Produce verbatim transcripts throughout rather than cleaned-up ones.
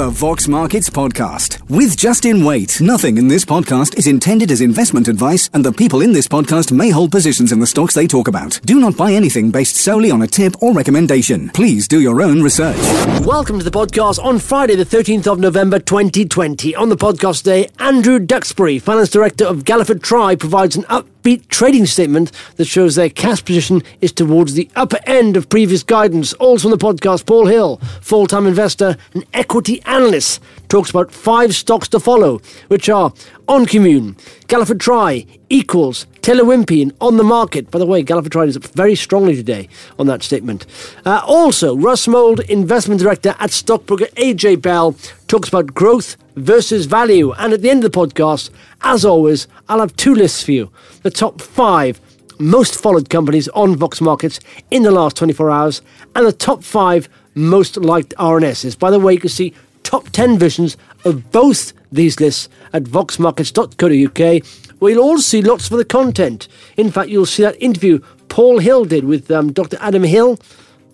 the Vox Markets podcast with Justin Waite. Nothing in this podcast is intended as investment advice, and the people in this podcast may hold positions in the stocks they talk about. Do not buy anything based solely on a tip or recommendation. Please do your own research. Welcome to the podcast on Friday, the thirteenth of November, twenty twenty. On the podcast today, Andrew Duxbury, finance director of Galliford Try, provides an upbeat trading statement that shows their cash position is towards the upper end of previous guidance. Also on the podcast, Paul Hill, full-time investor and equity analyst, talks about five stocks to follow, which are Oncimmune, Galliford Try, Equals, Taylor Wimpey, and On the Market. By the way, Galliford Try is up very strongly today on that statement. Uh, also, Russ Mould, investment director at stockbroker A J Bell, talks about growth versus value. And at the end of the podcast, as always, I'll have two lists for you. The top five most followed companies on Vox Markets in the last twenty-four hours, and the top five most liked R N Ss. By the way, you can see top ten visions of both these lists at vox markets dot co dot U K, where you'll all see lots of the content. In fact, you'll see that interview Paul Hill did with um, Doctor Adam Hill,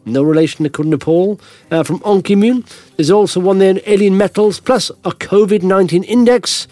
no relation according to Paul, uh, from Oncimmune. There's also one there in Alien Metals, plus a COVID nineteen index.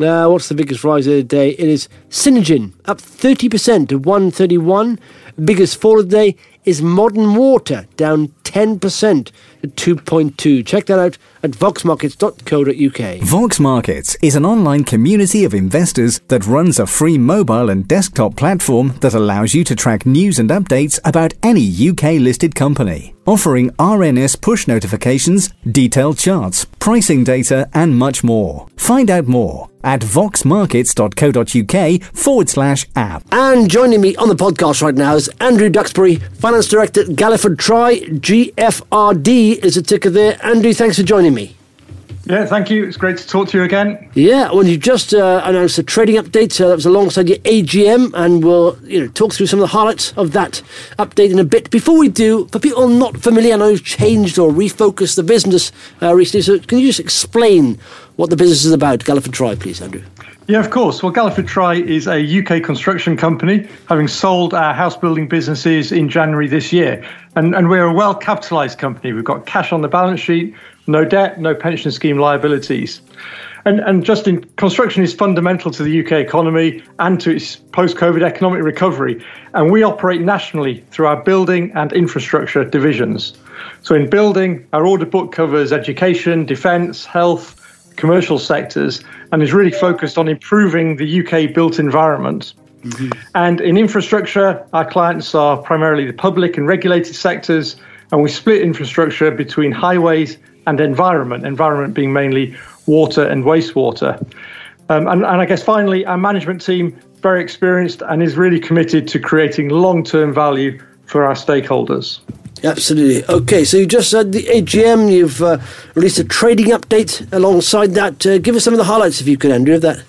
Uh, what's the biggest rise of the day? It is Synergen, up thirty percent to one thirty-one. Biggest fall of the day is Modern Water, down ten percent to two point two. Check that out at vox markets dot co dot U K. Vox Markets is an online community of investors that runs a free mobile and desktop platform that allows you to track news and updates about any U K-listed company, offering R N S push notifications, detailed charts, pricing data, and much more. Find out more at vox markets dot co dot U K forward slash app. And joining me on the podcast right now is Andrew Duxbury, finance director at Galliford Try. G F R D is a ticker there. Andrew, thanks for joining me. Yeah, thank you. It's great to talk to you again. Yeah, well, you just uh, announced a trading update. So that was alongside your A G M, and we'll you know talk through some of the highlights of that update in a bit. Before we do, for people not familiar, I know you've changed or refocused the business uh, recently. So can you just explain what the business is about, Galliford Try, please, Andrew? Yeah, of course. Well, Galliford Try is a U K construction company, having sold our house building businesses in January this year. And, and we're a well-capitalised company. We've got cash on the balance sheet, no debt, no pension scheme liabilities. And, and Justin, construction is fundamental to the U K economy and to its post-COVID economic recovery. And we operate nationally through our building and infrastructure divisions. So in building, our order book covers education, defence, health, commercial sectors, and is really focused on improving the U K built environment. Mm-hmm. And in infrastructure, our clients are primarily the public and regulated sectors, and we split infrastructure between highways and environment, environment being mainly water and wastewater. Um, and, and I guess finally, our management team, very experienced and is really committed to creating long-term value for our stakeholders. Absolutely. Okay, so you just had the A G M, you've uh, released a trading update alongside that. Uh, give us some of the highlights, if you could, Andrew, of that.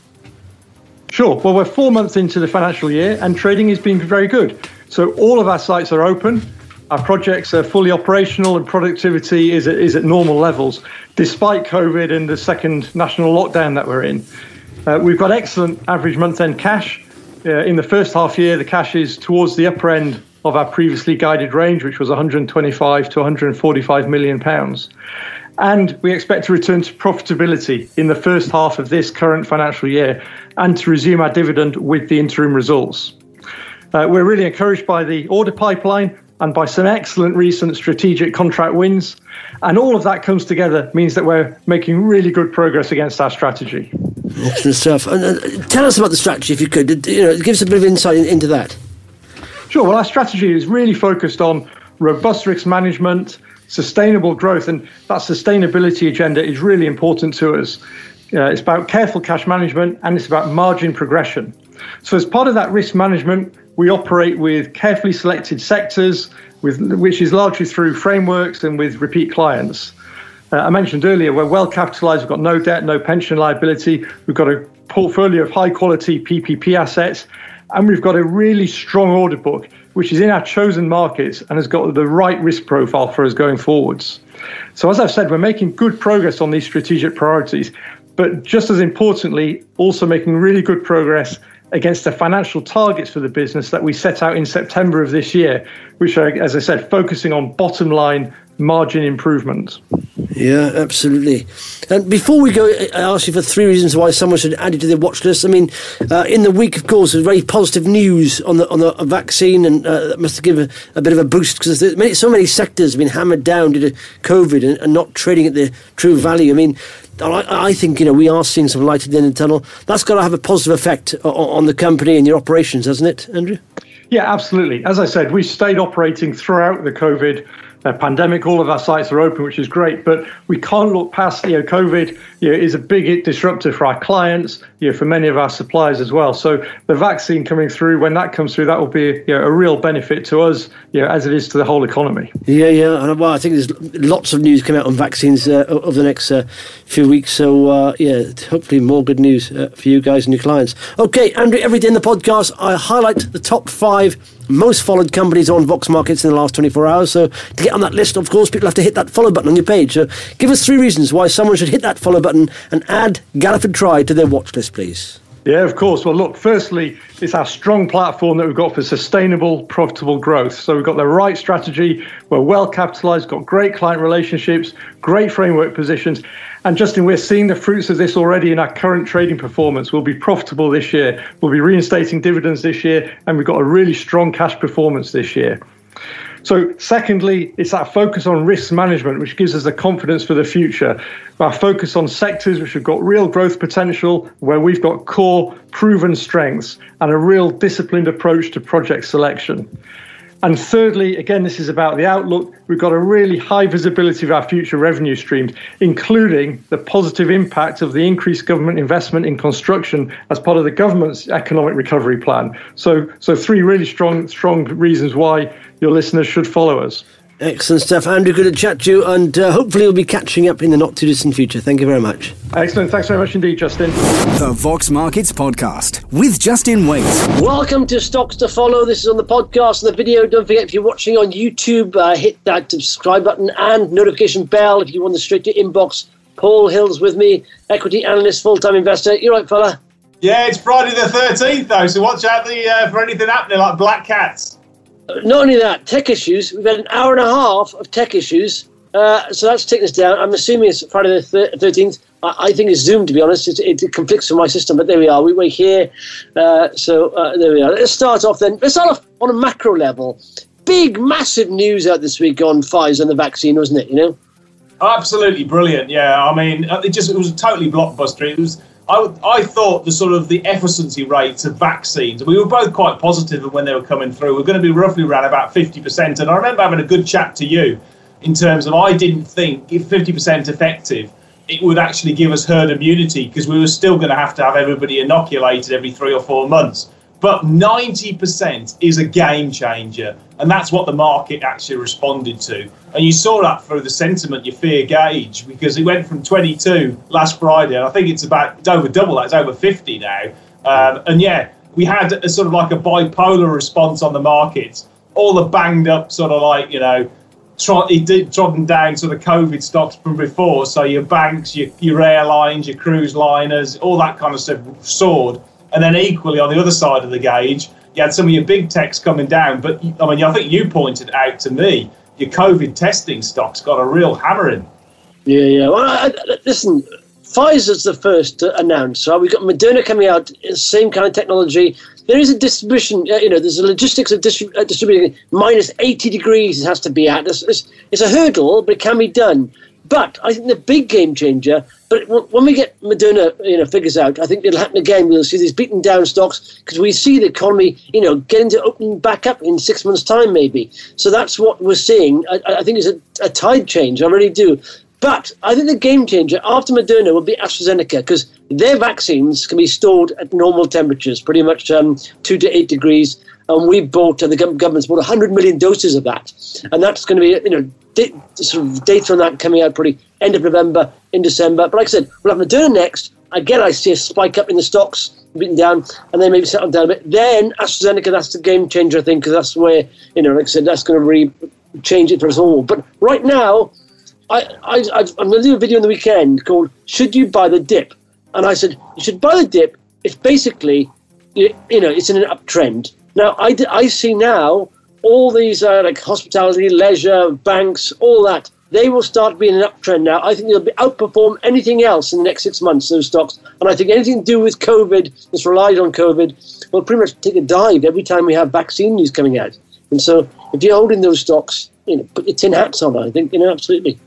Sure. Well, we're four months into the financial year and trading has been very good. So all of our sites are open, our projects are fully operational, and productivity is at, is at normal levels, despite COVID and the second national lockdown that we're in. Uh, we've got excellent average month-end cash. Uh, in the first half year, the cash is towards the upper end of our previously guided range, which was one hundred twenty-five to one hundred forty-five million pounds. And we expect to return to profitability in the first half of this current financial year and to resume our dividend with the interim results. Uh, we're really encouraged by the order pipeline and by some excellent recent strategic contract wins. And all of that comes together means that we're making really good progress against our strategy. Excellent stuff. And, uh, tell us about the strategy, if you could. You know, give us a bit of insight in, into that. Sure. Well, our strategy is really focused on robust risk management, sustainable growth, and that sustainability agenda is really important to us. Uh, it's about careful cash management and it's about margin progression. So as part of that risk management, we operate with carefully selected sectors, with, which is largely through frameworks and with repeat clients. Uh, I mentioned earlier, we're well capitalised, we've got no debt, no pension liability, we've got a portfolio of high quality P P P assets, and we've got a really strong order book, which is in our chosen markets and has got the right risk profile for us going forwards. So as I've said, we're making good progress on these strategic priorities, but just as importantly, also making really good progress against the financial targets for the business that we set out in September of this year, which are, as I said, focusing on bottom line margin improvement. Yeah, absolutely. And before we go, I ask you for three reasons why someone should add it to their watch list. I mean, uh, in the week, of course, there's very positive news on the on the vaccine, and uh, that must have given a, a bit of a boost, because many, so many sectors have been hammered down due to COVID and, and not trading at their true value. I mean, I, I think, you know, we are seeing some light at the end of the tunnel. That's got to have a positive effect on, on the company and your operations, hasn't it, Andrew? Yeah, absolutely. As I said, we stayed operating throughout the COVID uh, pandemic. All of our sites are open, which is great, but we can't look past, you know, COVID you know, is a big disruptor for our clients, you know, for many of our suppliers as well. So the vaccine coming through, when that comes through, that will be, you know, a real benefit to us, you know, as it is to the whole economy. Yeah, yeah. Well, I think there's lots of news coming out on vaccines uh, over the next uh, few weeks. So, uh, yeah, hopefully more good news uh, for you guys and your clients. Okay, Andrew, every day in the podcast, I highlight the top five most followed companies on Vox Markets in the last twenty-four hours. So to get on that list, of course, people have to hit that follow button on your page. So give us three reasons why someone should hit that follow button and add Galliford Try to their watch list, please. Yeah, of course. Well, look, firstly, it's our strong platform that we've got for sustainable, profitable growth. So we've got the right strategy, we're well capitalized, got great client relationships, great framework positions. And Justin, we're seeing the fruits of this already in our current trading performance. We'll be profitable this year. We'll be reinstating dividends this year. And we've got a really strong cash performance this year. So secondly, it's that focus on risk management, which gives us the confidence for the future. Our focus on sectors which have got real growth potential, where we've got core proven strengths and a real disciplined approach to project selection. And thirdly, again, this is about the outlook. We've got a really high visibility of our future revenue streams, including the positive impact of the increased government investment in construction as part of the government's economic recovery plan. So, so three really strong, strong reasons why your listeners should follow us. Excellent stuff. Andrew, good to chat to you, and uh, hopefully we'll be catching up in the not-too-distant future. Thank you very much. Excellent. Thanks very much indeed, Justin. The Vox Markets Podcast with Justin Waite. Welcome to Stocks to Follow. This is on the podcast and the video. Don't forget, if you're watching on YouTube, uh, hit that subscribe button and notification bell if you want the straight to inbox. Paul Hill's with me, equity analyst, full-time investor. You're right, fella. Yeah, it's Friday the thirteenth, though, so watch out the, uh, for anything happening like black cats. Not only that, tech issues. We've had an hour and a half of tech issues. Uh, so that's taken us down. I'm assuming it's Friday the thirteenth. I, I think it's Zoom, to be honest. It, it, it conflicts with my system, but there we are. We were here. Uh, so uh, there we are. Let's start off then. Let's start off on a macro level. Big, massive news out this week on Pfizer and the vaccine, wasn't it? You know, absolutely brilliant. Yeah, I mean, it just it was a totally blockbuster. It was. I, I thought the sort of the efficacy rates of vaccines, we were both quite positive when they were coming through. We're going to be roughly around about fifty percent. And I remember having a good chat to you in terms of I didn't think if fifty percent effective, it would actually give us herd immunity, because we were still going to have to have everybody inoculated every three or four months. But ninety percent is a game changer. And that's what the market actually responded to. And you saw that through the sentiment, your fear gauge, because it went from twenty-two last Friday. And I think it's about, it's over double that, it's over fifty now. Um, and yeah, we had a sort of like a bipolar response on the markets. All the banged up sort of like, you know, trot, it did trodden down sort of COVID stocks from before. So your banks, your, your airlines, your cruise liners, all that kind of stuff soared. And then equally on the other side of the gauge, you had some of your big techs coming down. But, I mean, I think you pointed out to me, your COVID testing stocks got a real hammering. Yeah, yeah. Well, I, I, listen, Pfizer's the first to announce. Right? We've got Moderna coming out, same kind of technology. There is a distribution, you know, there's a logistics of distrib- uh, distributing minus eighty degrees it has to be at. It's, it's, it's a hurdle, but it can be done. But I think the big game changer, but when we get Moderna, you know, figures out, I think it'll happen again. We'll see these beaten down stocks, because we see the economy, you know, getting to opening back up in six months' time maybe. So that's what we're seeing. I, I think it's a, a tide change. I really do. But I think the game changer after Moderna will be AstraZeneca, because their vaccines can be stored at normal temperatures, pretty much um, two to eight degrees. And we bought, and the government's bought one hundred million doses of that. And that's going to be, you know, da- sort of data on that coming out probably end of November, in December. But like I said, we'll have Moderna next. Again, I see a spike up in the stocks, beaten down, and then maybe settle down a bit. Then AstraZeneca, that's the game changer, I think, because that's where, you know, like I said, that's going to really change it for us all. But right now, I, I, I've, I'm going to do a video on the weekend called Should You Buy the Dip? And I said, you should buy the dip. It's basically, you, you know, it's in an uptrend. Now, I, I see now all these uh, like hospitality, leisure, banks, all that, they will start being an uptrend now. I think they'll be, outperform anything else in the next six months, those stocks. And I think anything to do with COVID, that's relied on COVID, will pretty much take a dive every time we have vaccine news coming out. And so if you're holding those stocks, you know, put your tin hats on, I think, you know, absolutely.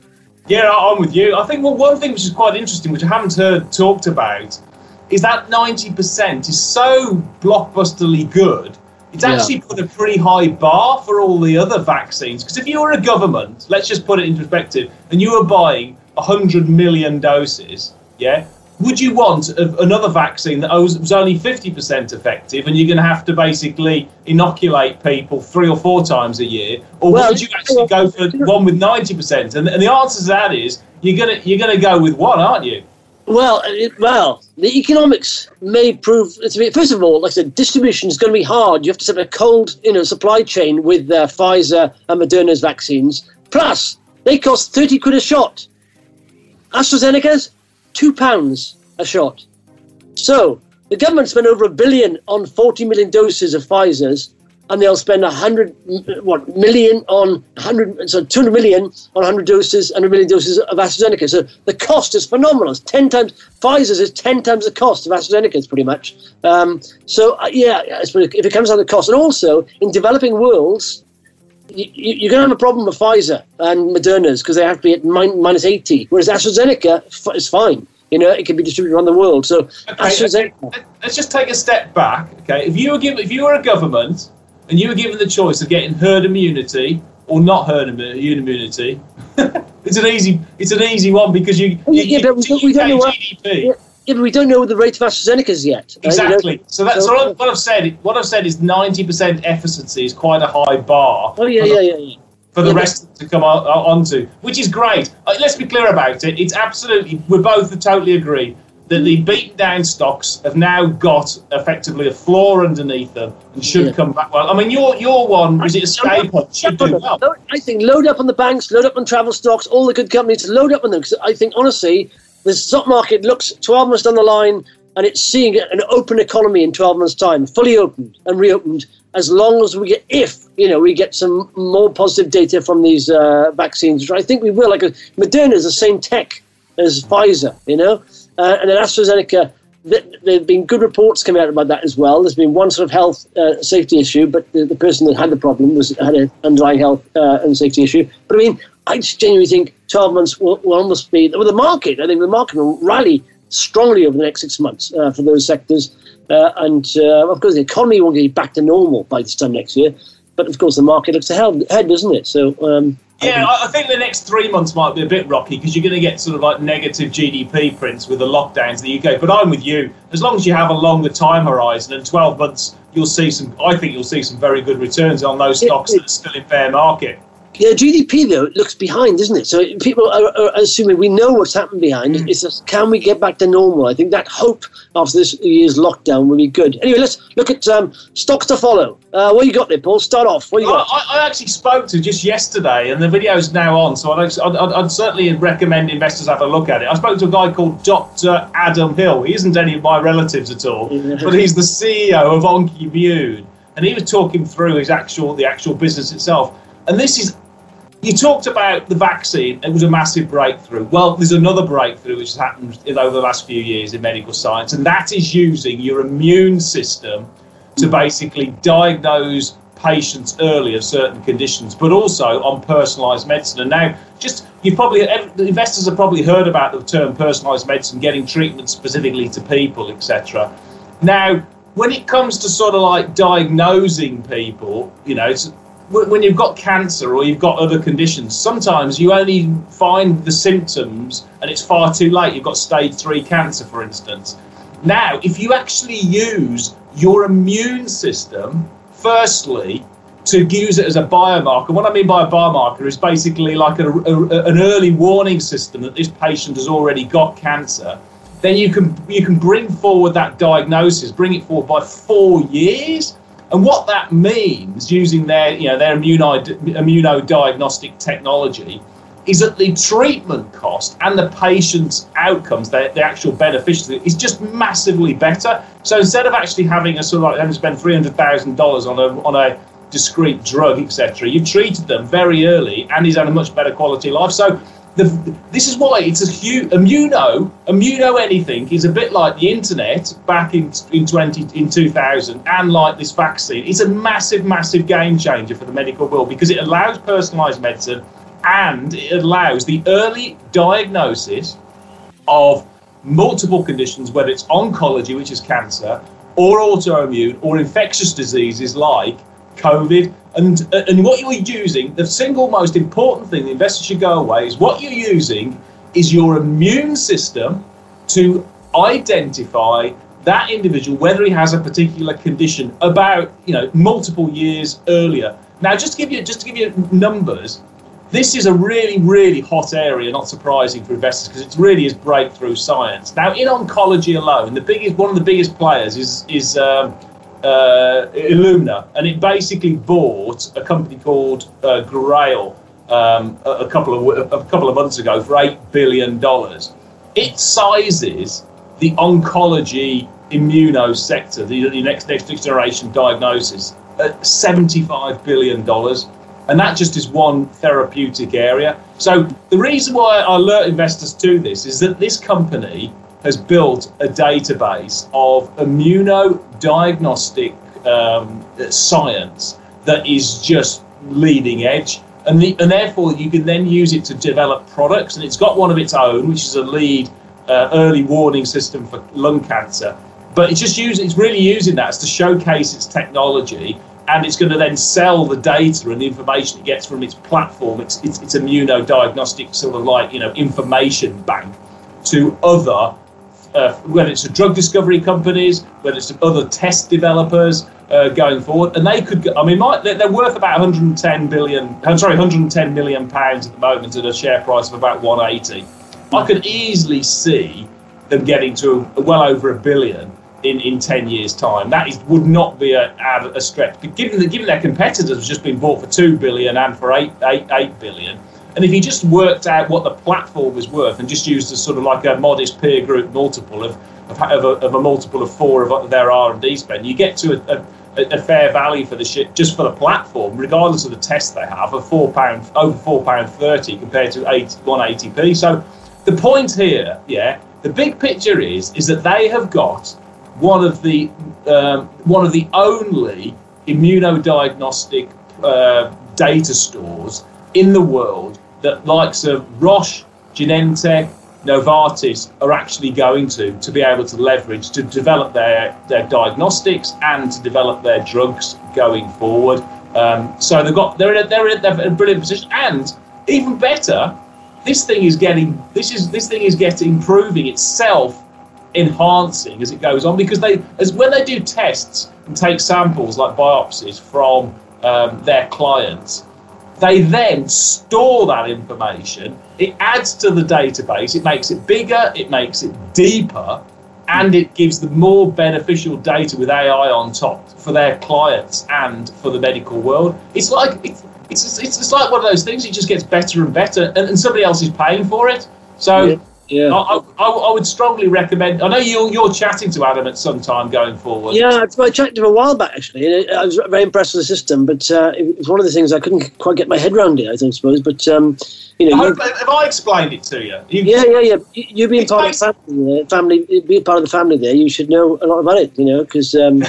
Yeah, I'm with you. I think well, one thing which is quite interesting, which I haven't heard talked about, is that ninety percent is so blockbusterly good, it's actually yeah. put a pretty high bar for all the other vaccines. Because if you were a government, let's just put it into perspective, and you were buying one hundred million doses, yeah, would you want a, another vaccine that was only fifty percent effective and you're going to have to basically inoculate people three or four times a year? Or well, would you actually go for one with ninety percent? And, and the answer to that is you're going to, you're going to go with one, aren't you? Well, it, well, the economics may prove. It's a bit, first of all, like I said, distribution is going to be hard. You have to set up a cold, you know, supply chain with uh, Pfizer and Moderna's vaccines. Plus, they cost thirty quid a shot. AstraZeneca's two pounds a shot. So the government spent over a billion on forty million doses of Pfizer's, and they'll spend a hundred what million on hundred, so two hundred million on hundred doses, hundred million doses of AstraZeneca. So the cost is phenomenal. It's ten times Pfizer's is ten times the cost of AstraZeneca's, pretty much. Um, so uh, yeah, if it comes down to the cost, and also in developing worlds, you, you, you're going to have a problem with Pfizer and Moderna's because they have to be at min minus eighty, whereas AstraZeneca is fine. You know, it can be distributed around the world. So okay, AstraZeneca. Let's just take a step back. Okay, if you were given, if you were a government, and you were given the choice of getting herd immunity or not herd immunity, it's an easy, it's an easy one because you, you, yeah, you, but we don't know what, yeah, yeah, but we don't know the rate of AstraZeneca is yet. Exactly. You know? So that's so, what, I've, what I've said. What I've said is ninety percent efficacy is quite a high bar. Oh yeah, for the, yeah, yeah, yeah. For the yeah, rest to come on, onto, which is great. Uh, let's be clear about it. It's absolutely. We're both totally agree that the beaten down stocks have now got effectively a floor underneath them and should yeah. come back well. I mean, your your one, is it a staple? Should do well. I think load up on the banks, load up on travel stocks, all the good companies, load up on them. Because I think, honestly, the stock market looks twelve months down the line and it's seeing an open economy in twelve months' time, fully opened and reopened, as long as we get, if, you know, we get some more positive data from these uh, vaccines, which I think we will. Like, Moderna is the same tech as Pfizer, you know? Uh, and then AstraZeneca, th there have been good reports coming out about that as well. There's been one sort of health uh, safety issue, but the, the person that had the problem was had an underlying health uh, and safety issue. But I mean, I just genuinely think twelve months will, will almost be, well, the market, I think the market will rally strongly over the next six months uh, for those sectors. Uh, and uh, of course, the economy won't get back to normal by this time next year. But of course, the market looks ahead, doesn't it? So. Um, Yeah, I think the next three months might be a bit rocky because you're going to get sort of like negative G D P prints with the lockdowns in the U K. But I'm with you. As long as you have a longer time horizon and twelve months, you'll see some. I think you'll see some very good returns on those stocks that are still in fair market. Yeah, G D P though looks behind, isn't it? So people are, are assuming we know what's happened behind. Mm. It's just, can we get back to normal? I think that hope after this year's lockdown will be good. Anyway, let's look at um, stocks to follow. Uh, what you got there, Paul? Start off. What you got? I, I actually spoke to just yesterday, and the video is now on. So I'd, I'd, I'd certainly recommend investors have a look at it. I spoke to a guy called Doctor Adam Hill. He isn't any of my relatives at all, but he's the C E O of Oncimmune, and he was talking through his actual the actual business itself. And this is. You talked about the vaccine. It was a massive breakthrough. Well, there's another breakthrough which has happened over the last few years in medical science, and that is using your immune system to basically diagnose patients early of certain conditions, but also on personalised medicine. And now, just you've probably the investors have probably heard about the term personalised medicine, getting treatment specifically to people, et cetera. Now, when it comes to sort of like diagnosing people, you know. It's, when you've got cancer or you've got other conditions, sometimes you only find the symptoms and it's far too late. You've got stage three cancer, for instance. Now, if you actually use your immune system, firstly, to use it as a biomarker, what I mean by a biomarker is basically like a, a, an early warning system that this patient has already got cancer, then you can, you can bring forward that diagnosis, bring it forward by four years. And what that means, using their, you know, their immunodiagnostic technology, is that the treatment cost and the patient's outcomes, the, the actual beneficiary, is just massively better. So instead of actually having a sort of like having to spend three hundred thousand dollars on a on a discrete drug, et cetera. You've treated them very early, and he's had a much better quality of life. So the, this is why it's a huge immuno immuno anything is a bit like the internet back in in twenty in two thousand, and like this vaccine. It's a massive, massive game changer for the medical world because it allows personalised medicine, and it allows the early diagnosis of multiple conditions, whether it's oncology, which is cancer, or autoimmune, or infectious diseases like COVID. And, and what you're using, the single most important thing the investors should go away is what you're using is your immune system to identify that individual, whether he has a particular condition, about, you know, multiple years earlier. Now, just to give you, just to give you numbers, this is a really, really hot area, not surprising for investors, because it really is breakthrough science. Now, in oncology alone, the biggest, one of the biggest players is, is um, uh, Illumina, and it basically bought a company called uh, Grail um, a, a couple of a couple of months ago for eight billion dollars. It sizes the oncology immuno sector, the, the next next generation diagnosis, at seventy-five billion dollars. And that just is one therapeutic area. So the reason why I alert investors to this is that this company has built a database of immunodiagnostic um, science that is just leading edge. And, the, and therefore, you can then use it to develop products. And it's got one of its own, which is a lead uh, early warning system for lung cancer. But it's just using, it's really using that to showcase its technology. And it's going to then sell the data and the information it gets from its platform, its its, its immunodiagnostic sort of like, you know, information bank, to other, uh, whether it's to drug discovery companies, whether it's to other test developers uh, going forward. And they could, I mean, might, they're worth about one hundred ten billion. I'm sorry, one hundred ten million pounds at the moment at a share price of about one eighty. I could easily see them getting to well over a billion. In, in ten years' time, that is, would not be a, a stretch. But given that, given their competitors have just been bought for two billion and for eight, eight, eight billion, and if you just worked out what the platform was worth and just used as sort of like a modest peer group multiple of of, of, a, of a multiple of four of their R and D spend, you get to a, a, a fair value for the shit just for the platform, regardless of the tests they have, of four pound over four pound thirty compared to eight one eighty p. So the point here, yeah, the big picture is is that they have got one of the um, one of the only immunodiagnostic uh, data stores in the world that likes of Roche, Genentech, Novartis are actually going to to be able to leverage to develop their their diagnostics and to develop their drugs going forward. Um, so they've got they're in a, they're in a, they're in a brilliant position, and even better, this thing is getting this is this thing is getting proving itself. Enhancing as it goes on, because they, as when they do tests and take samples like biopsies from um, their clients, they then store that information. It adds to the database. It makes it bigger. It makes it deeper, and it gives them more beneficial data with A I on top for their clients and for the medical world. It's like it's it's it's, it's like one of those things. It just gets better and better, and, and somebody else is paying for it. So. Yeah. Yeah. I, I, I would strongly recommend. I know you're you're chatting to Adam at some time going forward. Yeah, I chatted to him a while back actually. I was very impressed with the system, but uh, it was one of the things I couldn't quite get my head around it. I think, I suppose, but um, you know, I hope, have I explained it to you? you yeah, yeah, yeah. You, you being part of the family, there, family, being part of the family there, you should know a lot about it. You know, because um,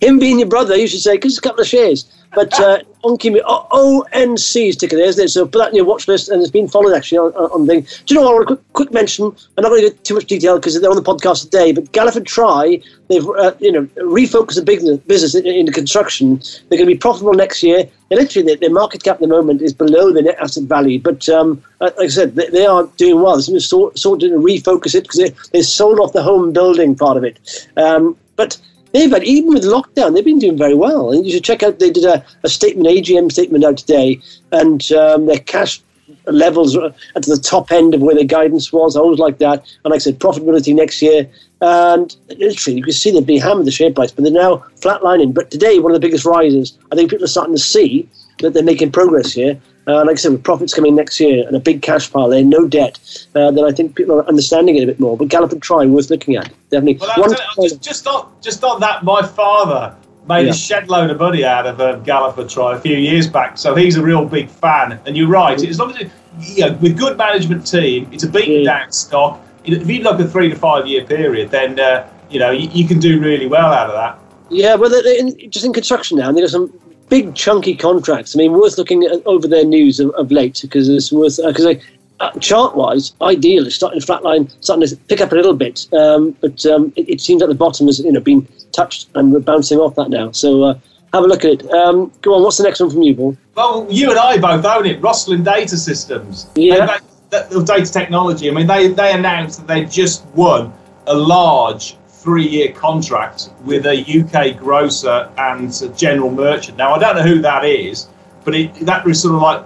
him being your brother, you should say, "Cause it's a couple of shares." But uh, Oncimmune, O N C's ticker there, isn't it? So put that in your watch list, and it's been followed actually on, on, on thing. Do you know what? A quick, quick mention. I'm not going to go too much detail because they're on the podcast today. But Galliford Try, they've uh, you know refocused the big business into in construction. They're going to be profitable next year. And literally, their, their market cap at the moment is below their net asset value. But um, like I said, they, they are doing well. So sort sort of refocus it because they they sold off the home building part of it. Um, but They've had, even with lockdown, they've been doing very well. And you should check out, they did a, a statement, A G M statement out today, and um, their cash levels are at the top end of where their guidance was, always like that. And like I said, profitability next year. And literally, you can see they'd be hammered the share price, but they're now flatlining. But today, one of the biggest rises, I think people are starting to see that they're making progress here. Uh, like I said, with profits coming next year and a big cash pile there, no debt, uh, then I think people are understanding it a bit more. But Galliford Try, worth looking at, definitely. Well, one just, just, on, just on that, my father made yeah. a shed load of money out of um, Galliford Try a few years back. So he's a real big fan. And you're right, as long as it, you know, with good management team, it's a beaten down stock. If you look at a three to five year period, then uh, you know you, you can do really well out of that. Yeah, well, they're in, just in construction now, and they've got some big chunky contracts. I mean, worth looking at over their news of, of late, because it's worth because uh, uh, chart wise, ideal is starting to flatline, starting to pick up a little bit, um, but um, it, it seems at the bottom has you know been touched, and we're bouncing off that now. So. Uh, Have a look at it. Um, go on, what's the next one from you, Paul? Well, you and I both own it, Rosslyn Data Systems. Yeah. They, they, data technology. I mean, they, they announced that they just won a large three-year contract with a U K grocer and a general merchant. Now, I don't know who that is, but it, that was sort of like,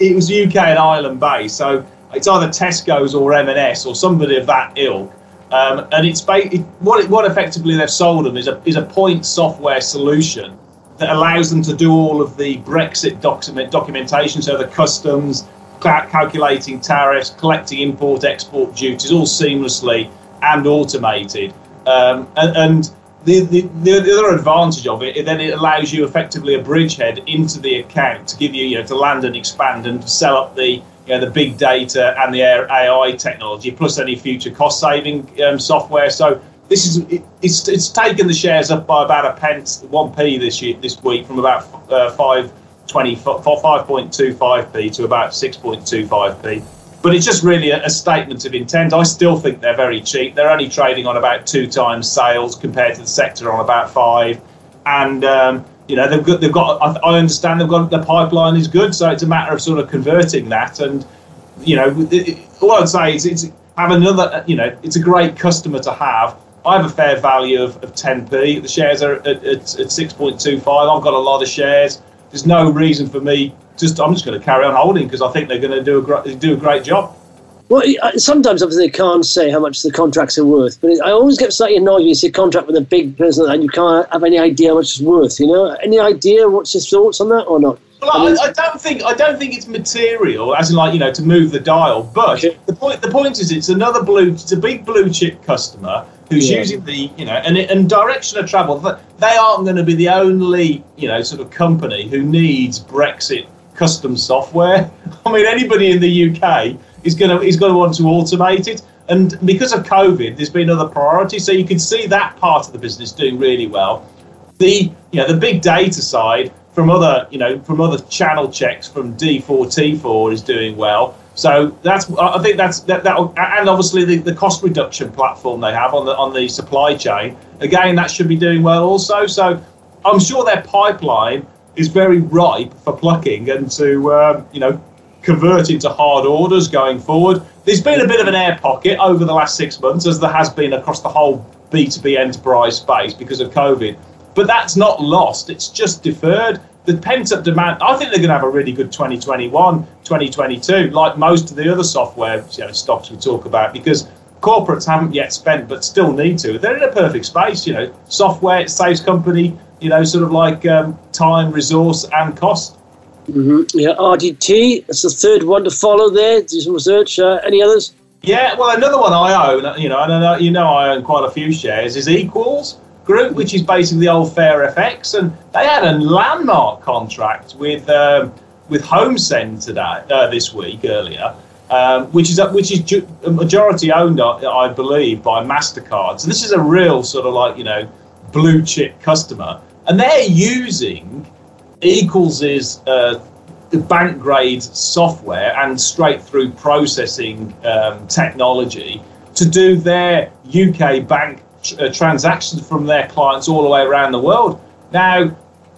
it was U K and Ireland based, so it's either Tesco's or M and S or somebody of that ilk. Um, and it's it, what, it, what effectively they've sold them is a, is a point software solution that allows them to do all of the Brexit document documentation, so the customs, cal calculating tariffs, collecting import-export duties, all seamlessly and automated. Um, and and the, the, the other advantage of it is then it allows you effectively a bridgehead into the account to give you, you know, to land and expand and to sell up the, you know, the big data and the A I technology, plus any future cost-saving um, software. So. This is it, it's it's taken the shares up by about a pence, one p this year this week from about uh, five twenty five point two five p to about six point two five p. But it's just really a, a statement of intent. I still think they're very cheap. They're only trading on about two times sales compared to the sector on about five. And um, you know they've got they've got I understand they've got the pipeline is good, so it's a matter of sort of converting that. And you know it, all I'd say is it's have another you know it's a great customer to have. I have a fair value of, of ten p. The shares are at, at, at six point two five. I've got a lot of shares. There's no reason for me. Just I'm just going to carry on holding because I think they're going to do a do a great job. Well, sometimes obviously they can't say how much the contracts are worth, but I always get slightly annoyed when you see a contract with a big person and you can't have any idea how much it's worth. You know, any idea what's your thoughts on that or not? Well, I, mean, I, I don't think I don't think it's material, as in like you know to move the dial. But okay. the point the point is, it's another blue, it's a big blue chip customer. Who's yeah. using the, you know, and, and direction of travel. They aren't going to be the only, you know, sort of company who needs Brexit custom software. I mean, anybody in the U K is going to is going to want to automate it. And because of COVID, there's been other priorities. So you can see that part of the business doing really well. The, you know, the big data side from other, you know, from other channel checks from D four T four is doing well. So that's I think that's that, that and obviously the, the cost reduction platform they have on the on the supply chain again that should be doing well also. So I'm sure their pipeline is very ripe for plucking and to um, you know convert into hard orders going forward. There's been a bit of an air pocket over the last six months as there has been across the whole B two B enterprise space because of COVID, but that's not lost. It's just deferred. The pent-up demand, I think they're going to have a really good twenty twenty-one, twenty twenty-two, like most of the other software you know, stocks we talk about, because corporates haven't yet spent but still need to. They're in a perfect space, you know. Software, it saves company, you know, sort of like um, time, resource, and cost. Mm-hmm. Yeah, R D T, that's the third one to follow there. Do some research. Uh, any others? Yeah, well, another one I own, you know, and you know I own quite a few shares, is Equals Group, which is basically old Fair F X, and they had a landmark contract with um, with HomeSend today uh, this week earlier, um, which is which is majority owned, I believe, by Mastercard. So this is a real sort of like you know blue chip customer, and they're using Equals's uh, bank grade software and straight through processing um, technology to do their U K bank. Uh, transactions from their clients all the way around the world. Now,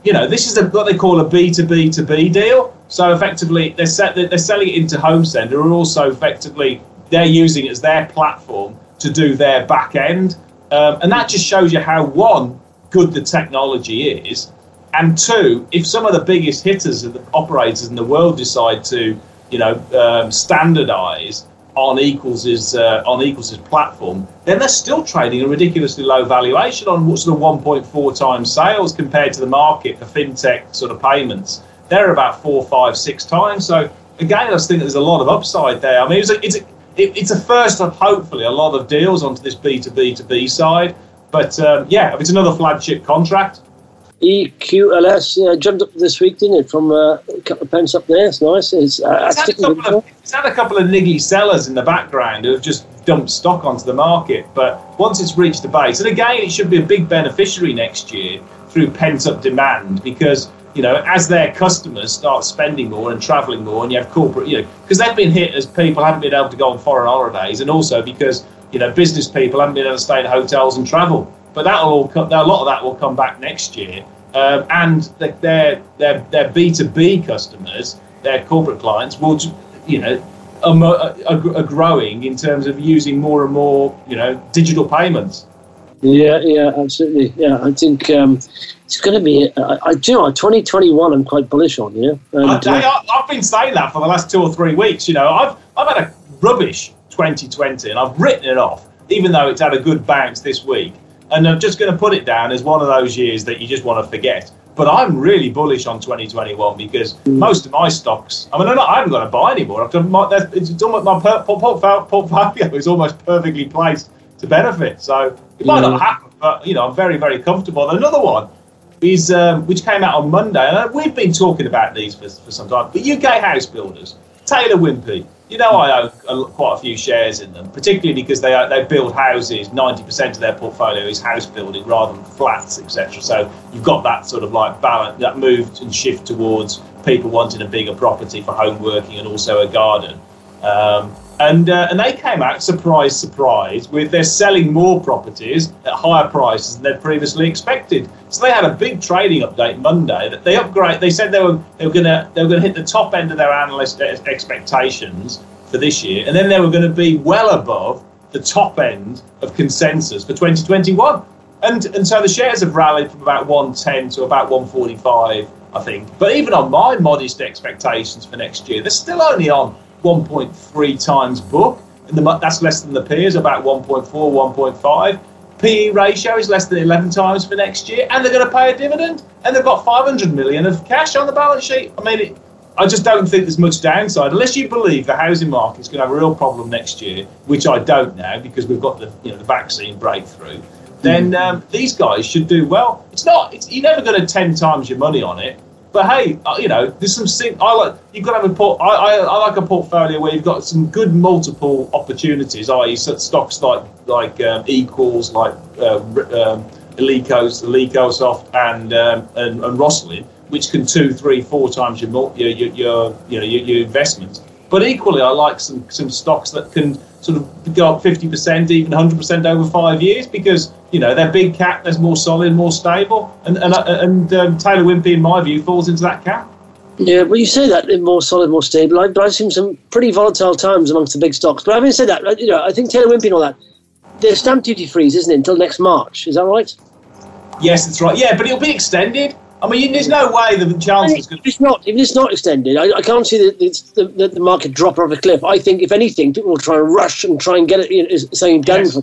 you know, this is a, what they call a B two B two B deal. So effectively, they're, set, they're selling it into HomeSend, who are also effectively, they're using it as their platform to do their back end. Um, and that just shows you how, one, good the technology is, and two, if some of the biggest hitters of the operators in the world decide to, you know, um, standardize on Equals's uh, on Equals's platform, then they're still trading a ridiculously low valuation on what's sort of one point four times sales compared to the market for fintech sort of payments. They're about four, five, six times. So again, I just think there's a lot of upside there. I mean, it's a, it's a, it, it's a first of hopefully a lot of deals onto this B two B two B side. But um, yeah, it's another flagship contract. E Q L S uh, jumped up this week, didn't it? From uh, a couple of pence up there, it's nice. It's, uh, it's, had a couple of, it's had a couple of niggy sellers in the background who have just dumped stock onto the market, but once it's reached the base, and again, it should be a big beneficiary next year through pent-up demand, because you know, as their customers start spending more and travelling more, and you have corporate, you know, because they've been hit as people haven't been able to go on foreign holidays, and also because you know business people haven't been able to stay in hotels and travel. But that'll all come, a lot of that will come back next year. Um, and their their their B two B customers, their corporate clients, will you know are, are, are growing in terms of using more and more you know digital payments. Yeah, yeah, absolutely. Yeah, I think um, it's going to be. I, I do. You know, twenty twenty-one, I'm quite bullish on. Yeah, and, I, I, I've been saying that for the last two or three weeks. You know, I've I've had a rubbish twenty twenty, and I've written it off, even though it's had a good bounce this week. And I'm just going to put it down as one of those years that you just want to forget. But I'm really bullish on twenty twenty-one because mm. most of my stocks, I mean, I'm not, I haven't got to buy anymore. I've done my, it's almost, my portfolio is almost perfectly placed to benefit. So it might mm. not happen, but, you know, I'm very, very comfortable. And another one is, um, which came out on Monday, and we've been talking about these for, for some time, but U K house builders, Taylor Wimpey. You know, I own quite a few shares in them, particularly because they they build houses. ninety percent of their portfolio is house building rather than flats, et cetera. So you've got that sort of like balance, that move and shift towards people wanting a bigger property for home working and also a garden. Um, and uh, and they came out, surprise, surprise, with they're selling more properties at higher prices than they'd previously expected. So they had a big trading update Monday that they upgrade. They said they were they were gonna they were gonna hit the top end of their analyst expectations for this year, and then they were going to be well above the top end of consensus for twenty twenty-one. And and so the shares have rallied from about one ten to about one forty-five, I think. But even on my modest expectations for next year, they're still only on one point three times book, and the, that's less than the peers, about one point four, one point five. P E ratio is less than eleven times for next year, and they're going to pay a dividend, and they've got five hundred million of cash on the balance sheet. I mean, it, I just don't think there's much downside, unless you believe the housing market's going to have a real problem next year, which I don't now because we've got the you know the vaccine breakthrough. Then um, these guys should do well. It's not, it's, you're never going to ten times your money on it. But hey, you know, there's some. I like you've got to have a port. I, I I like a portfolio where you've got some good multiple opportunities, that is, stocks like like um, Equals, like uh, um, Illico's, Illicosoft, and um, and and Rosslyn, which can two, three, four times your your your, your you know your, your investments. But equally, I like some some stocks that can sort of go up fifty percent, even one hundred percent over five years, because you know they're big cap, they're more solid, more stable, and and and um, Taylor Wimpey, in my view, falls into that cap. Yeah, well, you say that in more solid, more stable. I've, I've seen some pretty volatile times amongst the big stocks. But having said that, you know, I think Taylor Wimpey and all that, their stamp duty freeze, isn't it, until next March? Is that right? Yes, that's right. Yeah, but it'll be extended. I mean, there's no way the Chancellor's going to... It's not, if it's not extended, I, I can't see the, the, the market drop off a cliff. I think, if anything, people will try and rush and try and get it, you know, something done. Yes.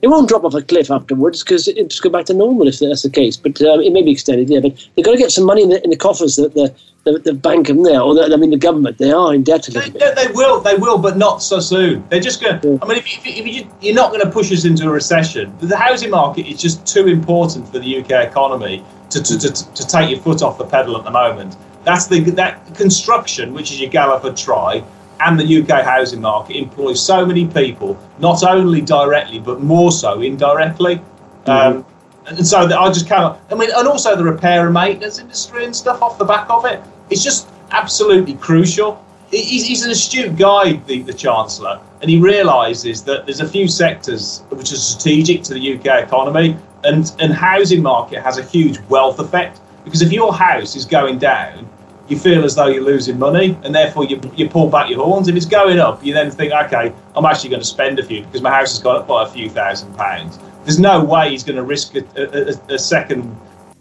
It won't drop off a cliff afterwards because it'll just go back to normal if that's the case. But um, it may be extended, yeah. But they've got to get some money in the, in the coffers that the, the, the bank and there, or the, I mean the government. They are indebted. They, they will, they will, but not so soon. They're just going to... Yeah. I mean, if, you, if you, you're not going to push us into a recession. The housing market is just too important for the U K economy To, to, to, to take your foot off the pedal at the moment. That's the that construction, which is your Galliford Try, and the U K housing market employs so many people, not only directly but more so indirectly. Mm-hmm. um, and so I just cannot. I mean, and also the repair and maintenance industry and stuff off the back of it. It's just absolutely crucial. He's, he's an astute guy, the, the Chancellor, and he realises that there's a few sectors which are strategic to the U K economy. And and housing market has a huge wealth effect, because if your house is going down, you feel as though you're losing money, and therefore you you pull back your horns. If it's going up, you then think, okay, I'm actually going to spend a few because my house has gone up by a few thousand pounds. There's no way he's going to risk a, a, a second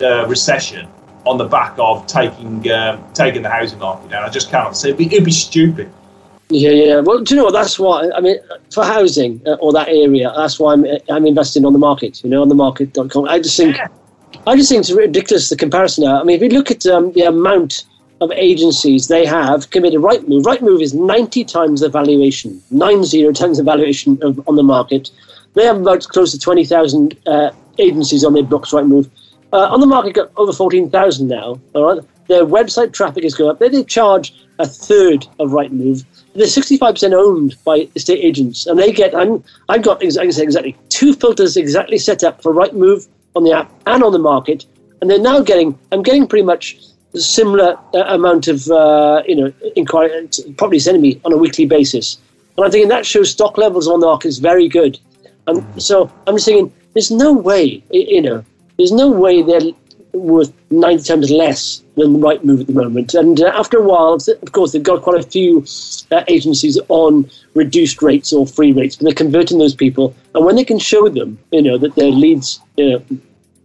uh, recession on the back of taking um, taking the housing market down. I just can't see. It'd be, it'd be stupid. Yeah, yeah. Well, do you know what? That's why, I mean, for housing uh, or that area, that's why I'm I'm investing on the market. You know, on the market dot com. I just think, yeah. I just think it's ridiculous, the comparison now. I mean, if you look at um, the amount of agencies they have committed, Rightmove, Rightmove is ninety times the valuation, nine zero times the valuation of on the market. They have about close to twenty thousand uh, agencies on their books, Rightmove. Uh, on the market, got over fourteen thousand now. All right, their website traffic is going up. They, they charge a third of Rightmove. They're sixty-five percent owned by estate agents, and they get. I'm, I've got, I can say exactly two filters exactly set up for Rightmove on the app and on the market, and they're now getting. I'm getting pretty much a similar uh, amount of uh, you know inquiry, property sending me on a weekly basis, and I'm thinking that shows stock levels on the market is very good, and so I'm just thinking there's no way you know. There's no way they're worth ninety times less than the Rightmove at the moment. And uh, after a while, of course, they've got quite a few uh, agencies on reduced rates or free rates, but they're converting those people. And when they can show them, you know, that their leads, you know,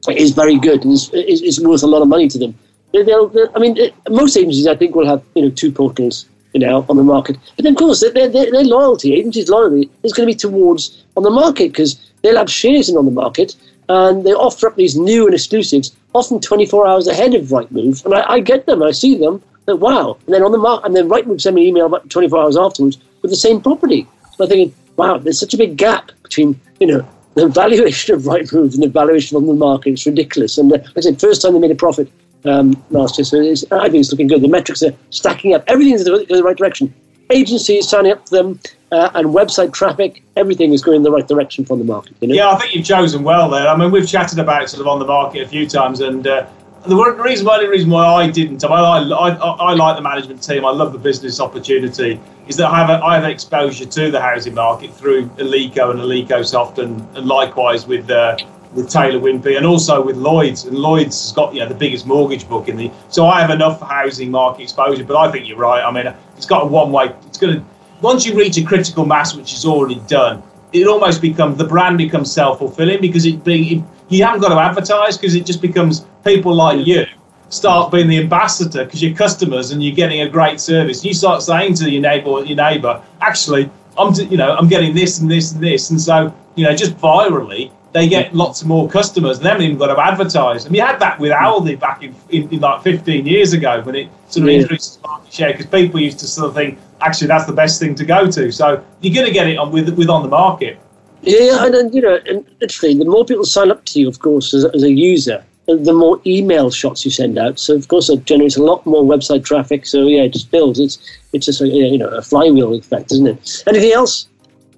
is very good and is, is, is worth a lot of money to them, they'll, they'll, I mean, it, most agencies, I think, will have, you know, two portals, you know, on the market. But then, of course, their their loyalty, agencies' loyalty, is going to be towards on the market because they'll have shares in on the market. And they offer up these new and exclusives, often twenty-four hours ahead of Rightmove. And I, I get them, I see them. That wow! And then on the market, and then Rightmove sent me an email about twenty-four hours afterwards with the same property. So I'm thinking, wow, there's such a big gap between you know the valuation of Rightmove and the valuation on the market. It's ridiculous. And uh, like I said, first time they made a profit um, last year, so it's, I think it's looking good. The metrics are stacking up. Everything's going in the right direction. Agencies signing up for them uh, and website traffic, everything is going in the right direction from the market. You know? Yeah, I think you've chosen well there. I mean, we've chatted about sort of on the market a few times, and uh, the reason why, the reason why I didn't, I, I, I, I like the management team, I love the business opportunity, is that I have, a, I have exposure to the housing market through Illico and Illico Soft, and, and likewise with uh, with Taylor Wimpey, and also with Lloyd's. And Lloyd's has got you know the biggest mortgage book in the. So I have enough housing market exposure. But I think you're right. I mean, it's got a one way. It's going to once you reach a critical mass, which is already done, it almost becomes the brand becomes self fulfilling because it be it, you haven't got to advertise because it just becomes people like you start being the ambassador because you're customers and you're getting a great service. You start saying to your neighbour, your neighbour, actually, I'm t- you know I'm getting this and this and this, and so you know just virally. They get lots more customers. They haven't even got to advertise. I mean, you had that with Aldi back in, in, in like fifteen years ago when it sort of yeah. increased market share because people used to sort of think, actually, that's the best thing to go to. So you're going to get it on with with on the market. Yeah, and you know, and literally, the more people sign up to you, of course, as, as a user, the more email shots you send out. So of course, it generates a lot more website traffic. So yeah, it just builds. It's it's just a, you know a flywheel effect, isn't it? Anything else?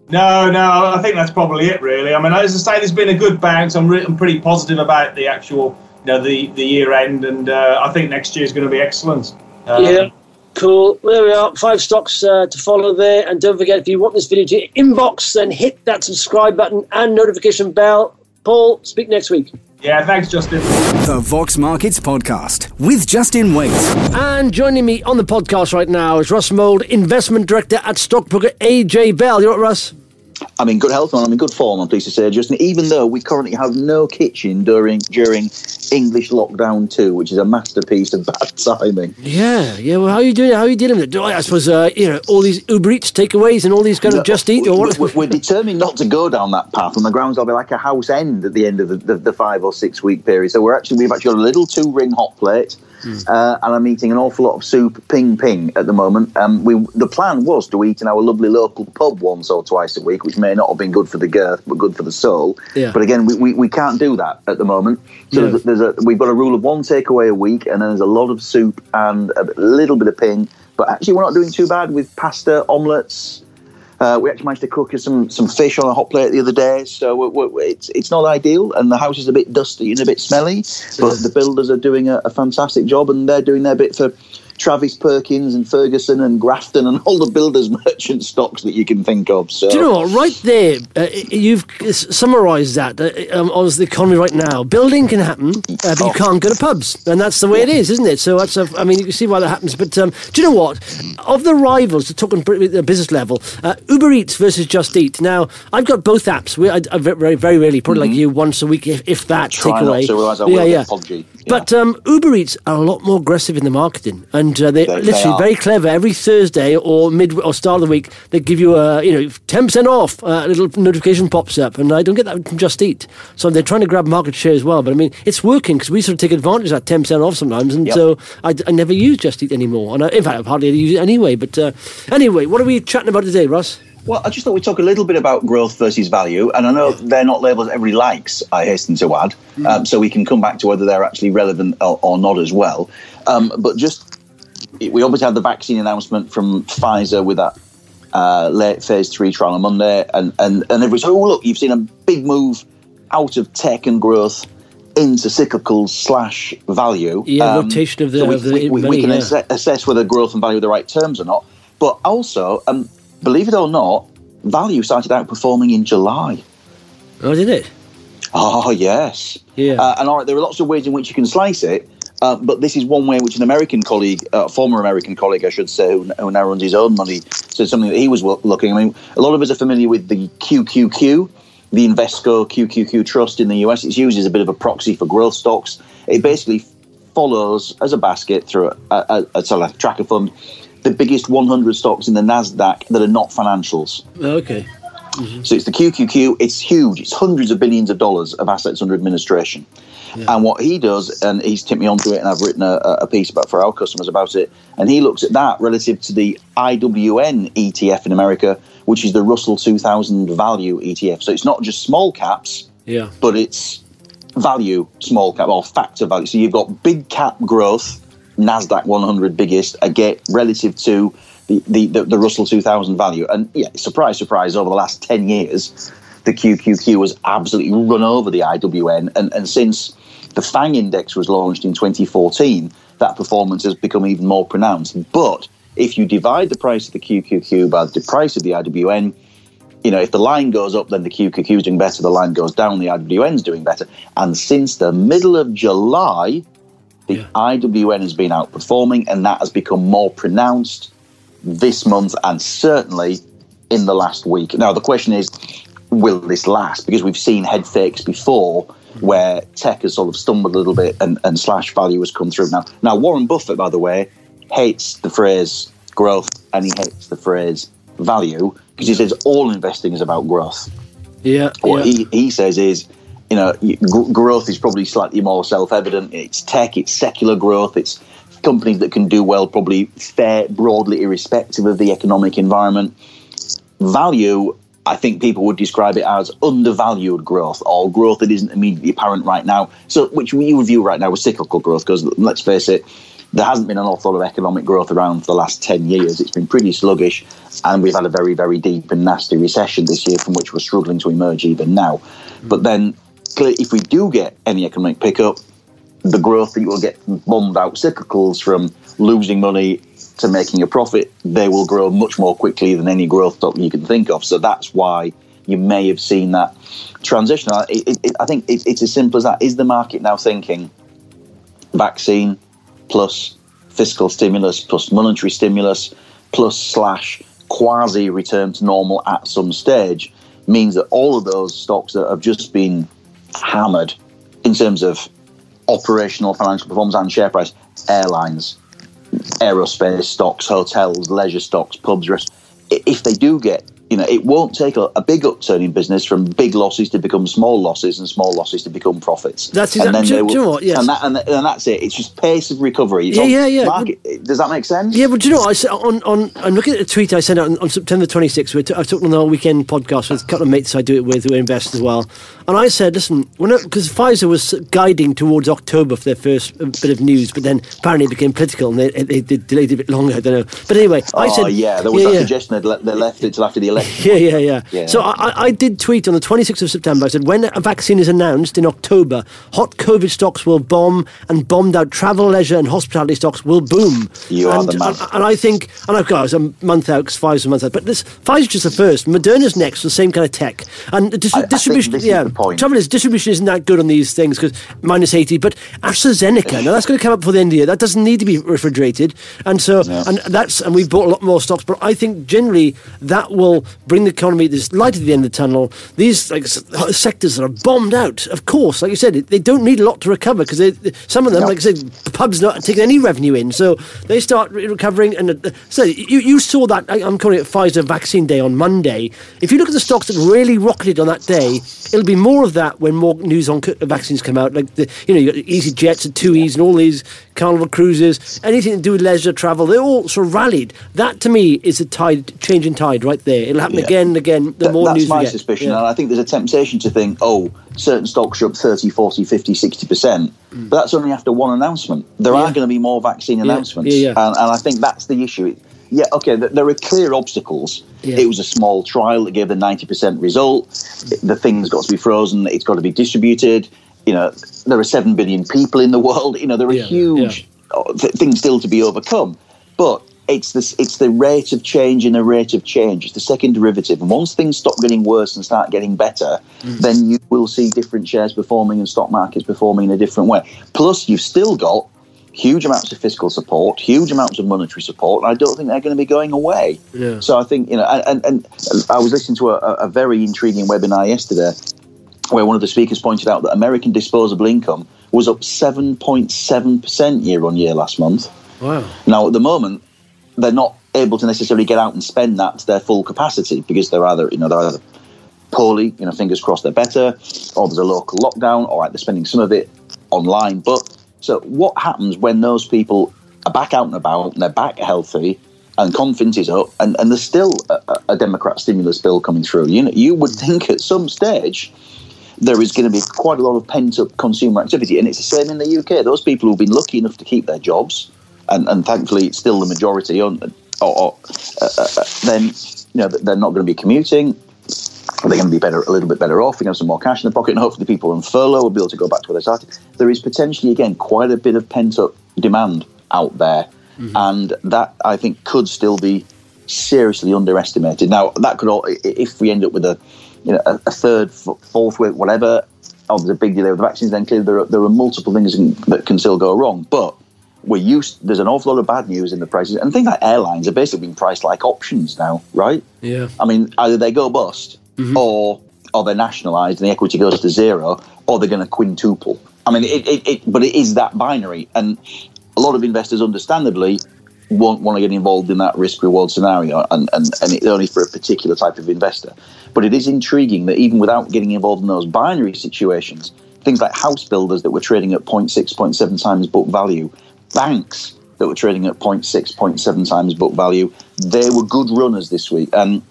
No, no, I think that's probably it, really. I mean, as I say, there's been a good bounce. I'm, re- I'm pretty positive about the actual, you know, the, the year end, and uh, I think next year is going to be excellent. Um, yeah, cool. There we are. Five stocks uh, to follow there. And don't forget, if you want this video to inbox, then hit that subscribe button and notification bell. Paul, speak next week. Yeah, thanks, Justin. The Vox Markets Podcast with Justin Waite. And joining me on the podcast right now is Russ Mould, Investment Director at Stockbroker A J Bell. You're right, Russ? I'm in good health, and I'm in good form, I'm pleased to say, Justin, even though we currently have no kitchen during during English lockdown two, which is a masterpiece of bad timing. Yeah, yeah. Well, how are you doing? How are you dealing with it? I suppose, uh, you know, all these Uber Eats takeaways and all these kind no, of Just Eat? Or what? We're, we're determined not to go down that path, and the grounds will be like a house end at the end of the, the, the five or six week period. So we're actually, we've actually got a little two ring hot plate. Mm. Uh, and I'm eating an awful lot of soup, ping ping, at the moment. Um, we the plan was to eat in our lovely local pub once or twice a week, which may not have been good for the girth, but good for the soul. Yeah. But again, we, we, we can't do that at the moment. So yeah. there's, there's a we've got a rule of one takeaway a week, and then there's a lot of soup and a little bit of ping. But actually, we're not doing too bad with pasta, omelettes. Uh, we actually managed to cook some, some fish on a hot plate the other day, so we're, we're, it's it's not ideal, and the house is a bit dusty and a bit smelly, but the builders are doing a, a fantastic job, and they're doing their bit for Travis Perkins and Ferguson and Grafton and all the builders' merchant stocks that you can think of. So. Do you know what? Right there, uh, you've summarised that, uh, um, obviously the economy right now. Building can happen, uh, but oh. you can't go to pubs, and that's the way yeah. it is, isn't it? So, that's a, I mean, you can see why that happens. But um, do you know what? Of the rivals, talking the business level, uh, Uber Eats versus Just Eat. Now, I've got both apps. We, I, I very, very rarely, probably mm-hmm. like you, once a week, if, if that, take away. Yeah, yeah. Podgy. yeah. But um, Uber Eats are a lot more aggressive in the marketing, and And uh, they're they, literally they very clever. Every Thursday or mid or start of the week, they give you a you know ten percent off. Uh, a little notification pops up, and I don't get that from Just Eat. So they're trying to grab market share as well. But I mean, it's working because we sort of take advantage of that ten percent off sometimes. And yep. so I, I never use Just Eat anymore. And I, in fact, I've hardly used it anyway. But uh, anyway, what are we chatting about today, Russ? Well, I just thought we'd talk a little bit about growth versus value. And I know they're not labels everybody likes, I hasten to add. Mm-hmm. um, so we can come back to whether they're actually relevant or, or not as well. Um, but just, we obviously had the vaccine announcement from Pfizer with that uh, late phase three trial on Monday. And, and, and everybody's, oh, look, you've seen a big move out of tech and growth into cyclical slash value. Yeah, um, rotation of the, so we, of the we, money, we can yeah. ass- assess whether growth and value are the right terms or not. But also, um, believe it or not, value started outperforming in July. Oh, did it? Oh, yes. Yeah. Uh, and all right, there are lots of ways in which you can slice it, uh, but this is one way which an American colleague, a uh, former American colleague, I should say, who, who now runs his own money, said something that he was looking. I mean, a lot of us are familiar with the Q Q Q, the Invesco Q Q Q Trust in the U S. It's used as a bit of a proxy for growth stocks. It basically follows as a basket through a, a, a, sorry, a tracker fund, the biggest one hundred stocks in the Nasdaq that are not financials. Okay. Mm-hmm. So it's the Q Q Q. It's huge. It's hundreds of billions of dollars of assets under administration. Yeah. And what he does, and he's tipped me onto it, and I've written a, a piece about for our customers about it, and he looks at that relative to the I W N E T F in America, which is the Russell two thousand value E T F. So it's not just small caps, yeah, but it's value small cap or factor value. So you've got big cap growth, Nasdaq one hundred biggest, again, relative to the, the, the, the Russell two thousand value. And yeah, surprise, surprise, over the last ten years, the Q Q Q has absolutely run over the I W N. And, and since the FANG index was launched in twenty fourteen, that performance has become even more pronounced. But if you divide the price of the Q Q Q by the price of the I W N, you know, if the line goes up, then the Q Q Q is doing better. The line goes down, the I W N is doing better. And since the middle of July, the yeah. I W N has been outperforming, and that has become more pronounced this month and certainly in the last week. Now, the question is, will this last? Because we've seen head fakes before where tech has sort of stumbled a little bit and, and slash value has come through. Now, now, Warren Buffett, by the way, hates the phrase growth and he hates the phrase value because he says all investing is about growth. Yeah. What yeah. He, he says is, you know, growth is probably slightly more self-evident. It's tech, it's secular growth, it's companies that can do well, probably fair, broadly irrespective of the economic environment. Value, I think people would describe it as undervalued growth or growth that isn't immediately apparent right now. So, which we would view right now as cyclical growth because, let's face it, there hasn't been an awful lot of economic growth around for the last ten years. It's been pretty sluggish, and we've had a very, very deep and nasty recession this year from which we're struggling to emerge even now. But then, if we do get any economic pickup, the growth that you will get bombed out cyclicals from losing money to making a profit, they will grow much more quickly than any growth stock you can think of. So that's why you may have seen that transition. It, it, I think it, it's as simple as that. Is the market now thinking vaccine plus fiscal stimulus plus monetary stimulus plus slash quasi return to normal at some stage means that all of those stocks that have just been hammered in terms of operational financial performance and share price, airlines, aerospace stocks, hotels, leisure stocks, pubs, restaurants, if they do get, you know, it won't take a, a big upturn in business from big losses to become small losses and small losses to become profits. That's exactly and then they will, do you know what? Yes. And, that, and, and that's it. It's just pace of recovery. It's yeah, yeah, yeah. Market, well, does that make sense? Yeah, but do you know what? I, on, on, I'm looking at a tweet I sent out on, on September twenty-sixth. T- I was talking on the weekend podcast with a couple of mates I do it with who invest as well. And I said, listen, because Pfizer was guiding towards October for their first bit of news, but then apparently it became political and they, they, they delayed it a bit longer. I don't know. But anyway, oh, I said... Oh, yeah, there was yeah, that yeah. suggestion that they left it till after the election. Yeah, yeah, yeah, yeah. So I, I did tweet on the twenty-sixth of September. I said, when a vaccine is announced in October, hot COVID stocks will bomb, and bombed out travel, leisure and hospitality stocks will boom. You and, are the man. And, and I think, and I've got a month out, because Pfizer's a month out, but this Pfizer's just the first. Moderna's next for the same kind of tech. And the dis- I, distribution, I yeah. The trouble is, distribution isn't that good on these things, because minus eighty, but AstraZeneca, now that's going to come up before the end of the year. That doesn't need to be refrigerated. And so, yeah. and that's, and we've bought a lot more stocks, but I think generally that will bring the economy, there's light at the end of the tunnel. These like sectors that are bombed out, of course, like you said, they don't need a lot to recover because some of them, no. like I said, the pub's not taking any revenue in, so they start re- recovering. And uh, so you, you saw that, I, I'm calling it Pfizer Vaccine Day on Monday. If you look at the stocks that really rocketed on that day, it'll be more of that when more news on co- vaccines come out. Like the, you know, you got EasyJets and two E's and all these Carnival Cruises, anything to do with leisure travel, they all sort of rallied. That, to me, is a tide, change in tide right there. It'll happen yeah. again and again, the Th more news we get. That's my suspicion, yeah. and I think there's a temptation to think, oh, certain stocks are up thirty, forty, fifty, sixty percent. Mm. But that's only after one announcement. There yeah. are going to be more vaccine yeah. announcements, yeah, yeah. And, and I think that's the issue. It, Yeah, okay, there are clear obstacles. Yeah. It was a small trial that gave a ninety percent result. The thing's got to be frozen. It's got to be distributed. You know, there are seven billion people in the world. You know, there are yeah, huge yeah. Th things still to be overcome. But it's, this, it's the rate of change and the rate of change. It's the second derivative. And once things stop getting worse and start getting better, mm. then you will see different shares performing and stock markets performing in a different way. Plus, you've still got huge amounts of fiscal support, huge amounts of monetary support, and I don't think they're going to be going away. Yeah. So I think, you know, and, and I was listening to a, a very intriguing webinar yesterday where one of the speakers pointed out that American disposable income was up seven point seven percent year on year last month. Wow. Now, at the moment, they're not able to necessarily get out and spend that to their full capacity because they're either, you know, they're either poorly, you know, fingers crossed they're better, or there's a local lockdown, all right, they're spending some of it online, but so what happens when those people are back out and about and they're back healthy and confidence is up and, and there's still a, a Democrat stimulus bill coming through? You know, you would think at some stage there is going to be quite a lot of pent-up consumer activity, and it's the same in the U K. Those people who've been lucky enough to keep their jobs, and, and thankfully it's still the majority, on, or, or, uh, uh, then you know they're not going to be commuting. They're going to be better, a little bit better off. We're going to have some more cash in the pocket, and hopefully people on furlough will be able to go back to where they started. There is potentially, again, quite a bit of pent-up demand out there, mm-hmm. and that, I think, could still be seriously underestimated. Now, that could all, if we end up with a, you know, a third, fourth wave, whatever, oh, there's a big delay with the vaccines, then clearly there are, there are multiple things that can still go wrong. But we're used, there's an awful lot of bad news in the prices, and things like airlines are basically being priced like options now, right? Yeah. I mean, either they go bust, Mm-hmm. or or they're nationalised and the equity goes to zero, or they're going to quintuple. I mean, it, it, it, but it is that binary, and a lot of investors, understandably, won't want to get involved in that risk-reward scenario, and, and, and it's only for a particular type of investor. But it is intriguing that even without getting involved in those binary situations, things like house builders that were trading at zero point six, zero point seven times book value, banks that were trading at zero point six, zero point seven times book value, they were good runners this week. And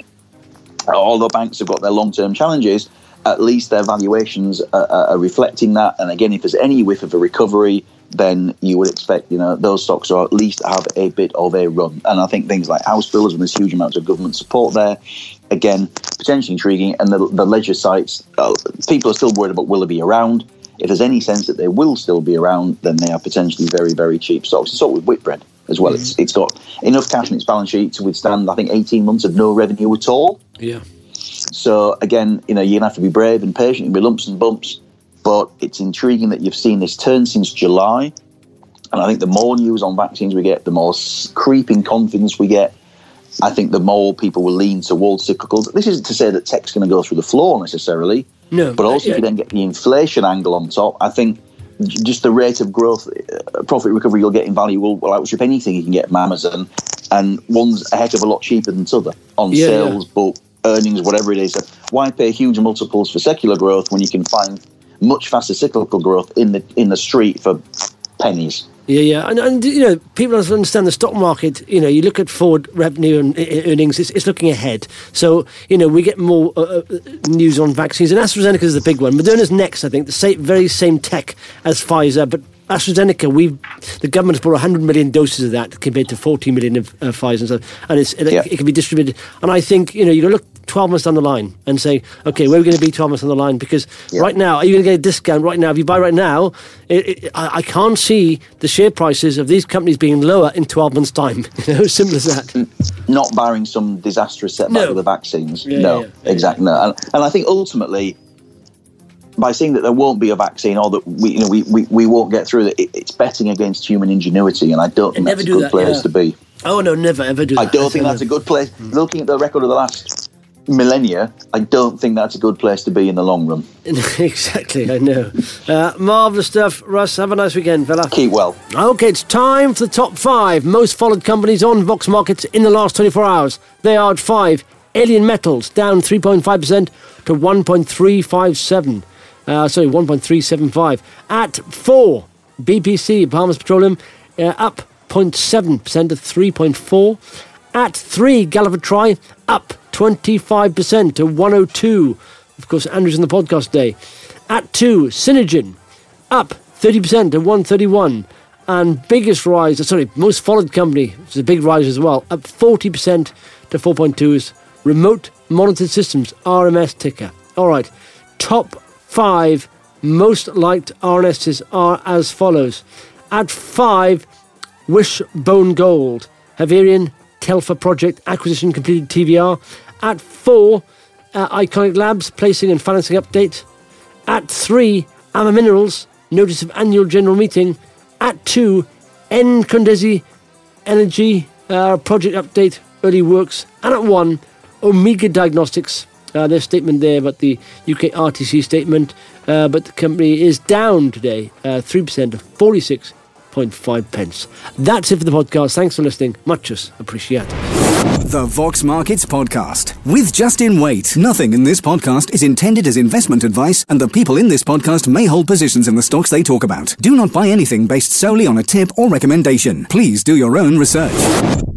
although banks have got their long-term challenges, at least their valuations are, are, are reflecting that. And again, if there's any whiff of a recovery, then you would expect, you know, those stocks are at least have a bit of a run. And I think things like house builders, when there's huge amounts of government support there, again, potentially intriguing. And the, the leisure sites, uh, people are still worried about will they be around. If there's any sense that they will still be around, then they are potentially very, very cheap stocks. So with Whitbread as well, mm-hmm. it's it's got enough cash in its balance sheet to withstand, I think, eighteen months of no revenue at all. Yeah. So again, you know, you're gonna have to be brave and patient. It'll be lumps and bumps, but it's intriguing that you've seen this turn since July. And I think the more news on vaccines we get, the more creeping confidence we get. I think the more people will lean towards cyclicals. This isn't to say that tech's going to go through the floor necessarily, no. But also, uh, yeah. if you then get the inflation angle on top, I think just the rate of growth, uh, profit recovery you'll get in value will, will outstrip anything you can get from Amazon, and one's a heck of a lot cheaper than t'other on yeah, sales, yeah. book, earnings, whatever it is. So why pay huge multiples for secular growth when you can find much faster cyclical growth in the in the street for pennies? Yeah, yeah, and, and you know, people don't understand the stock market. You know, you look at forward revenue and earnings; it's, it's looking ahead. So, you know, we get more uh, news on vaccines, and AstraZeneca is the big one. Moderna's next, I think, the same, very same tech as Pfizer, but AstraZeneca, we've the government's bought one hundred million doses of that compared to forty million of uh, Pfizer, and, stuff, and it's, yeah. it, it can be distributed. And I think, you know, you look twelve months down the line and say, okay, where are we going to be twelve months down the line? Because yeah. right now, are you going to get a discount right now? If you buy right now, it, it, I, I can't see the share prices of these companies being lower in twelve months' time. You know, simple as that. Not barring some disastrous setback no. with the vaccines. Yeah, no, yeah, yeah. exactly. No. And, and I think ultimately, by seeing that there won't be a vaccine, or that we, you know, we, we, we won't get through it, it's betting against human ingenuity, and I don't think that's a good place to be. Oh, no, never, ever do that. I don't think that's a good place. Looking at the record of the last millennia, I don't think that's a good place to be in the long run. Exactly, I know. Uh, marvellous stuff, Russ. Have a nice weekend, fella. Keep well. OK, it's time for the top five most followed companies on Vox Markets in the last twenty-four hours. They are at five. Alien Metals, down three point five percent to one point three five seven. Uh, sorry, one point three seven five. At four, B P C, Bahamas Petroleum, uh, up zero point seven percent to three point four. At three, Galliford Try, up twenty-five percent to one oh two. Of course, Andrew's on the podcast today. At two, Synergen, up thirty percent to one thirty-one. And biggest rise, sorry, most followed company, which is a big rise as well, up forty percent to four point two is Remote Monitored Systems, R M S ticker. All right, top five most liked R N Ss are as follows. At five, Wishbone Gold, Haverian Telfer Project, acquisition completed T V R. At four, uh, Iconic Labs, placing and financing update. At three, Amma Minerals, notice of annual general meeting. At two, N. Condesi Energy, uh, project update, early works. And at one, Omega Diagnostics. Uh, their statement there about the U K R T C statement. Uh, but the company is down today, uh, three percent to forty-six point five pence. That's it for the podcast. Thanks for listening. Much appreciated. The Vox Markets Podcast with Justin Waite. Nothing in this podcast is intended as investment advice, and the people in this podcast may hold positions in the stocks they talk about. Do not buy anything based solely on a tip or recommendation. Please do your own research.